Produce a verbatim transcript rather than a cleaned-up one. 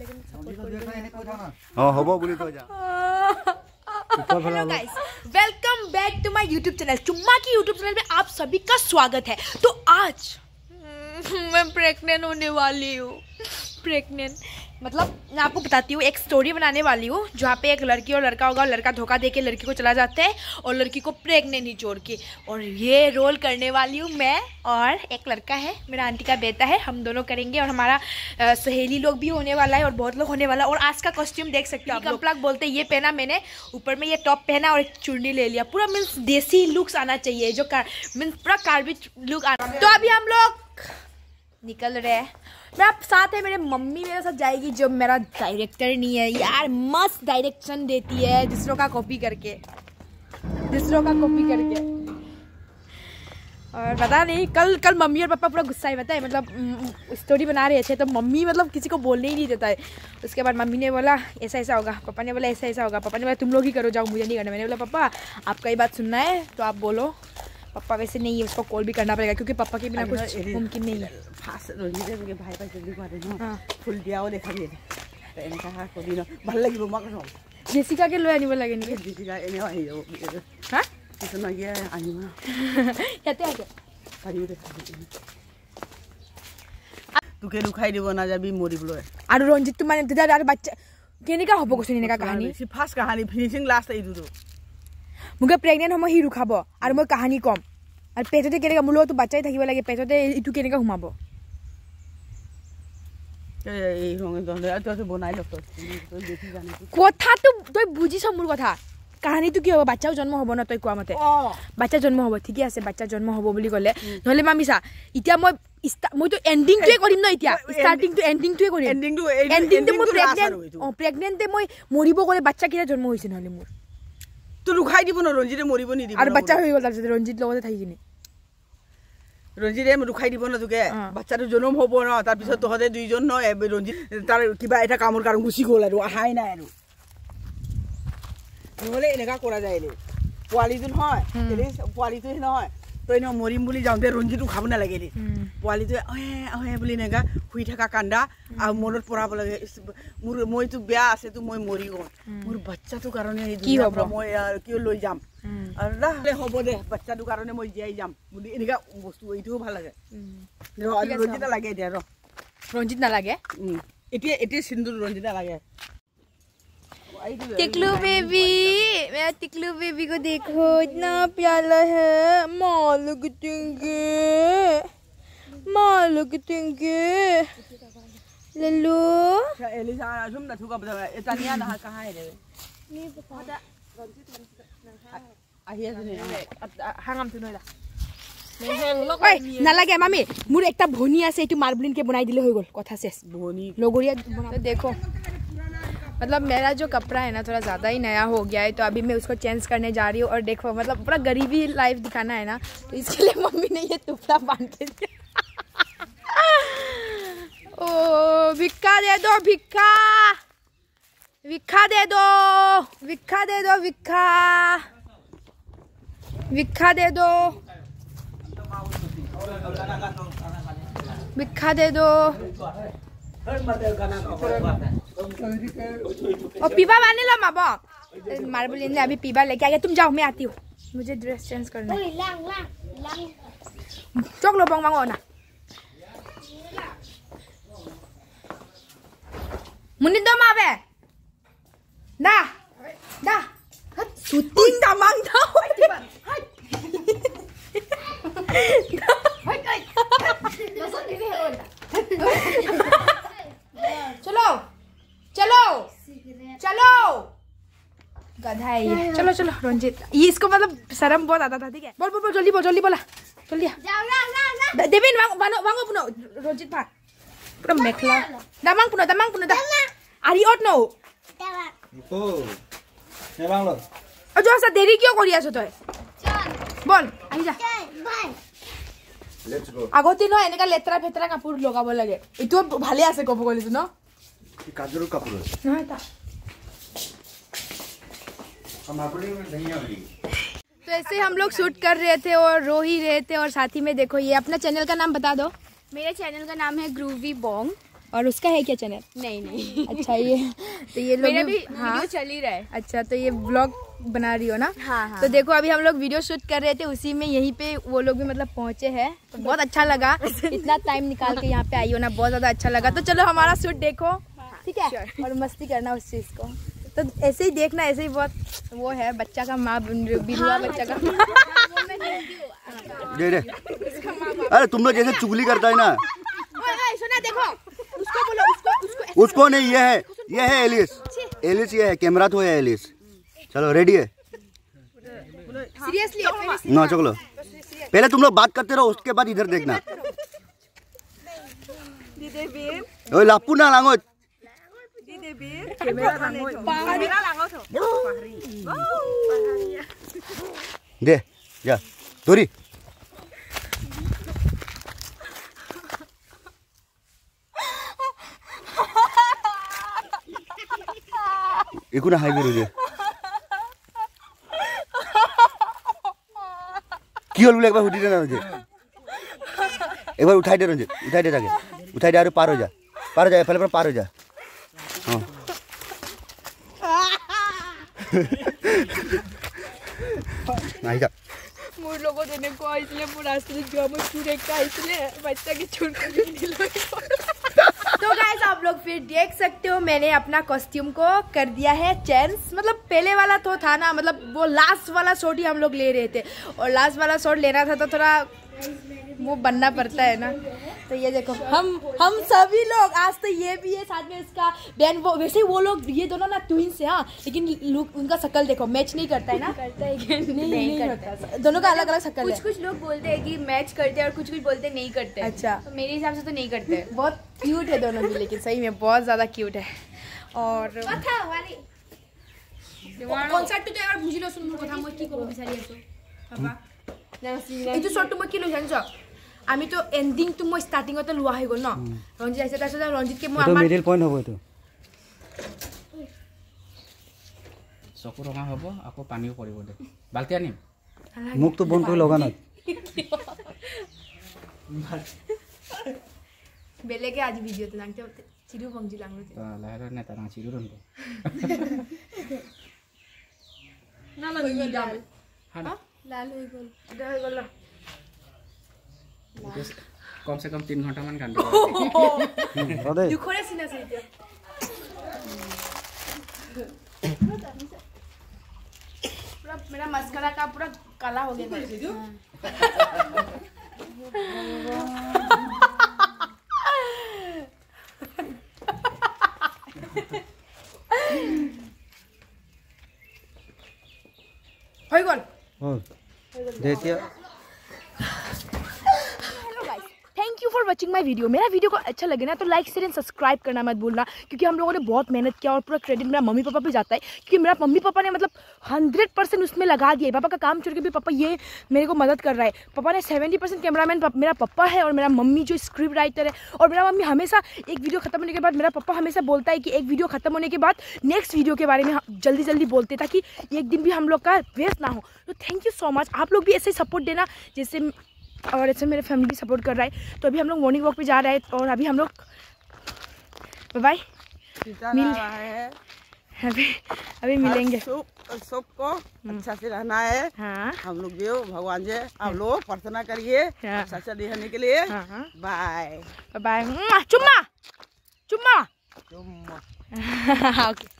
लेकिन सपोर्ट करो। Welcome back to my YouTube channel चुम्मा की यूट्यूब चैनल में आप सभी का स्वागत है। तो आज मैं प्रेग्नेंट होने वाली हूँ। प्रेग्नेंट मतलब मैं आपको बताती हूँ, एक स्टोरी बनाने वाली हूँ जहाँ पे एक लड़की और लड़का होगा और लड़का धोखा देके लड़की को चला जाता है और लड़की को प्रेग्नेंट ही जोड़ के, और ये रोल करने वाली हूँ मैं। और एक लड़का है, मेरा आंटी का बेटा है, हम दोनों करेंगे। और हमारा सहेली लोग भी होने वाला है और बहुत लोग होने वाला है। और आज का कॉस्ट्यूम देख सकते हो, कपड़ा बोलते ये पहना मैंने, ऊपर में ये टॉप पहना और एक चुन्नी ले लिया। पूरा मीन्स देसी लुक्स आना चाहिए, जो मीन्स पूरा कार्बी लुक आना। तो अभी हम लोग निकल रहे हैं। मेरा साथ है मेरे मम्मी, मेरे साथ जाएगी जो मेरा डायरेक्टर नहीं है यार। मस्त डायरेक्शन देती है दूसरों का कॉपी करके, दूसरों का कॉपी करके। और पता नहीं कल कल मम्मी और पापा पूरा गुस्सा ही पता है, मतलब स्टोरी बना रहे थे तो मम्मी मतलब किसी को बोलने ही नहीं देता है। उसके बाद मम्मी ने बोला ऐसा ऐसा होगा, पापा ने बोला ऐसा ऐसा होगा, पापा ने बोला तुम लोग ही करो जाओ, मुझे नहीं करना। मैंने बोला पापा आपका ही बात सुनना है तो आप बोलो। पापा वैसे नहीं है, उसको कॉल भी करना पड़ेगा क्योंकि पापा के बिना कुछ मुमकिन नहीं है। जेसिका के लो आनिबो लागे नहीं, जेसिका एने आइ जाओ हां किसन गया आनिबो कहते आके पानी दे तू के लुखाई देबो ना जाबी मोरिब लो। आरो रंजित तू माने दादा आरो बच्चा केने का होबो कुछ नहीं का कहानी से फर्स्ट कहानी फिनिशिंग लास्ट आई दो। मुगे प्रेग्नेंट हम ही रुखाब और मैं कहानी कम और पेटते के मोर तो बच्चा थी लगे पेटते इू के सोमाब कथा तो तु बुझी मोर कथा कहानी तो कि हम बच्चाओ जन्म हम न तक मते बच्चा जन्म हम ठीक है बच्चा जन्म हम बोली कले ना मामी सा इतना मैं मैं तो एंडिंग तो करिम ना इतना स्टार्टिंग तो एंडिंग तो करिम एंडिंग तो एंडिंग तो मोर प्रेग्नेंट ओ प्रेग्नेंट मैं मरिब गले बच्चा किया जन्म होइसे ना मोर तो रुखाई दिबो न रंजिते मरिबो नि दिबो आरो बच्चा होय गल तारसे रंजित लगते थाई किने रंजिते रुखाई दिबो न तुके बच्चा तो जन्म होबो न तार पिस तोहते दुई जन न रंजित तार किबा एटा कामर कारण गुसी गोल आरो हाय ना आरो नहले एलेका कोरा जायले पुआली जुन होय एले पुआली तो नय तोय न मरिम बुली जाउते रंजित रुखाब ना लागेले पुआली तो ओए ओए बुली नेगा हुई थाका कांदा आ मोरत पराब लागे मोर মই तो बिया আছে तो মই মৰি গল মোর বাচ্চা তো কারণে এই দুনিয়া পৰা মই কিও লৈ যাম আৰু নহলে হ'ব দে বাচ্চা তো কারণে মই যাই যাম বুলি এনেকা বস্তু এইটো ভাল লাগে ৰঞ্জিত না লাগে এতিয়া ৰঞ্জিত না লাগে এতিয়া এতিয়া সিন্দুৰ ৰঞ্জিত না লাগে। टिकलू बेबी मेरा टिकलू बेबी को देखो इतना प्याला है। मालू कितंगे मालू कितंगे लल्लू एलिसा आजुम न थुका बता एतानिया ना कहां है रे नी पता रंजित मन आहिया ने हांगम तुनला ना लगे मामी मोर एकटा भोनी आसे एतु मार्बलिन के बनाई दिले होय गल कथा शेष भोनी लगोरिया बना देखो। मतलब मेरा जो कपड़ा है ना थोड़ा ज़्यादा ही नया हो गया है तो अभी मैं उसको चेंज करने जा रही हूँ। और देखो मतलब पूरा गरीबी लाइफ दिखाना है ना तो इसके लिए मम्मी ने ये टुकड़ा बांध के दिया। ओ भिक्खा दे दो भिक्खा भिक्खा दे दो भिक्खा दे दो भिक्खा भिक्खा दे दो भिक्खा दे दो और पीवा आने लो माँ मार्बलिन ने अभी पीवा लेके आ गया। तुम जाओ मैं आती हूँ, मुझे ड्रेस चेंज करना है। चौक लो बॉन्ग मांगो ना मुन्नी दो माँ बे ना ना शूटिंग दा मांग दा चलो चलो चलो गधा है चलो चलो रंजित ये इसको मतलब शर्म बहुत आता था ठीक है। बोल बोल बोल जल्दी बोल जल्दी बोला जल्दी देविन वांगो वांगो पुनो रंजित भाग पूरा मेखला दमांग पुनो दमांग पुनो दा आरी ओट नो ओ ने वांगलो ओ जो सा देरी क्यों करियास तोय चल बोल आई जा बाय लेट्स गो आगोती नो एनेका लेतरा फेतरा कापुर लगाबो लागे इतो भाले आसे कबो गले तो न काजरू कापुर ना ता हम आपड़ी में धनिया भी। तो ऐसे हम लोग शूट कर रहे थे और रो ही रहे थे। और साथ ही में देखो ये अपना चैनल का नाम बता दो। मेरे चैनल का नाम है ग्रूवी बोंग। और उसका है क्या चैनल? नहीं नहीं। अच्छा ये तो ये लोग भी हाँ चल ही रहा है। अच्छा तो ये ब्लॉग बना रही हो ना? हाँ, हाँ। तो देखो अभी हम लोग वीडियो शूट कर रहे थे उसी में यहीं पे वो लोग भी मतलब पहुंचे हैं तो बहुत अच्छा लगा इतना टाइम निकाल के यहाँ पे आई हो ना, बहुत ज्यादा अच्छा लगा। तो चलो हमारा शूट देखो ठीक है और मस्ती करना उस चीज को, तो ऐसे ही देखना, ऐसे ही बहुत वो है बच्चा का माँ बिलवा बच्चा का माँ। अरे तुम लोग जैसे चुगली करता है ना उसको नहीं, ये है ये है एलिस, एलिस ये है कैमरा तो है एलिस। चलो रेडी है? सीरियसली ना चलो पहले तुम लोग बात करते रहो उसके बाद इधर देखना। ओए लापू ना लांगो दे जा दूरी इकुना हाई गुरुजी क्यों लुले एक बार उठी देना मुझे, एक बार उठाई देना मुझे, उठाई दे जाके उठाई दे, अरे पार हो जा पार हो जा पहले पर पार हो जा। हाँ नहीं जा मुझ लोगों देने को इसलिए पूरा असली गांव में पूरे का इसलिए बच्चा की चूड़ को नहीं लगा। तो गाइस आप लोग फिर देख सकते हो मैंने अपना कॉस्ट्यूम को कर दिया है चेंज, मतलब पहले वाला तो था ना, मतलब वो लास्ट वाला शॉट ही हम लोग ले रहे थे और लास्ट वाला शॉट लेना था तो थोड़ा वो बनना पड़ता है ना। तो ये देखो हम हम सभी लोग आज तो ये भी है साथ में इसका बहन, वो वैसे वो लोग ये दोनों ना ट्विंस हैं हाँ, लेकिन लुक उनका शक्ल देखो मैच नहीं करता है ना, करता है कि नहीं, नहीं, नहीं करता, करता। दोनों का अलग अलग शक्ल है। कुछ कुछ लोग बोलते हैं कि मैच करते हैं और कुछ कुछ बोलते नहीं करते। अच्छा तो मेरे हिसाब से तो नहीं करते। बहुत क्यूट है दोनों भी, लेकिन सही में बहुत ज्यादा क्यूट है। और कॉन्सर्ट আমি তো এন্ডিং তো মই স্টার্টিং তে লওয়া হই গল ন রঞ্জিত আইছে তার সাথে রঞ্জিত কে মই আমার মিডল পয়েন্ট হবো তো সকু রঙা হবো আকো পানিও পড়িবো দে বালতি আনি মুখ তো বন্ধ করে লাগানো বেলে কে আজ ভিডিও তে লাগতে চিরু বংজি লাগলো তা লাহর না তা চিরু রন না লাগি ডাল হ্যাঁ লাল হই গল এটা হই গল कम से कम तीन घंटा मन कांड दुखरे सीना से पूरा मेरा मस्करा का पूरा काला हो गया है गोल हो देतिया। वॉचिंग माय वीडियो, मेरा वीडियो को अच्छा लगे ना तो लाइक शेयर एंड सब्सक्राइब करना मत भूलना, क्योंकि हम लोगों ने बहुत मेहनत किया और पूरा क्रेडिट मेरा मम्मी पापा पे जाता है, क्योंकि मेरा मम्मी पापा ने मतलब हंड्रेड परसेंट उसमें लगा दिया है। पापा का काम छोड़ के भी पापा ये मेरे को मदद कर रहा है। पापा ने सेवेंटी परसेंट कैमरामैन मेरा पापा है और मेरा मम्मी जो स्क्रिप्ट राइटर है, और मेरा मम्मी हमेशा एक वीडियो खत्म होने के बाद मेरा पापा हमेशा बोलता है कि एक वीडियो खत्म होने के बाद नेक्स्ट वीडियो के बारे में जल्दी जल्दी बोलते ताकि एक दिन भी हम लोग का वेस्ट ना हो। तो थैंक यू सो मच, आप लोग भी ऐसे सपोर्ट देना जैसे और ऐसे मेरे फैमिली भी सपोर्ट कर रहा है। तो अभी हम लोग मॉर्निंग वॉक पे जा रहे हैं और अभी हम लोग बाय मिल रहा है। अभी अभी मिलेंगे, सबको अच्छा से रहना है। हाँ। हम लोग भी भगवान जी आप लोग प्रार्थना करिए अच्छा से रहने के लिए। बाय बाय चुम्मा चुम्मा चुम्मा ओके।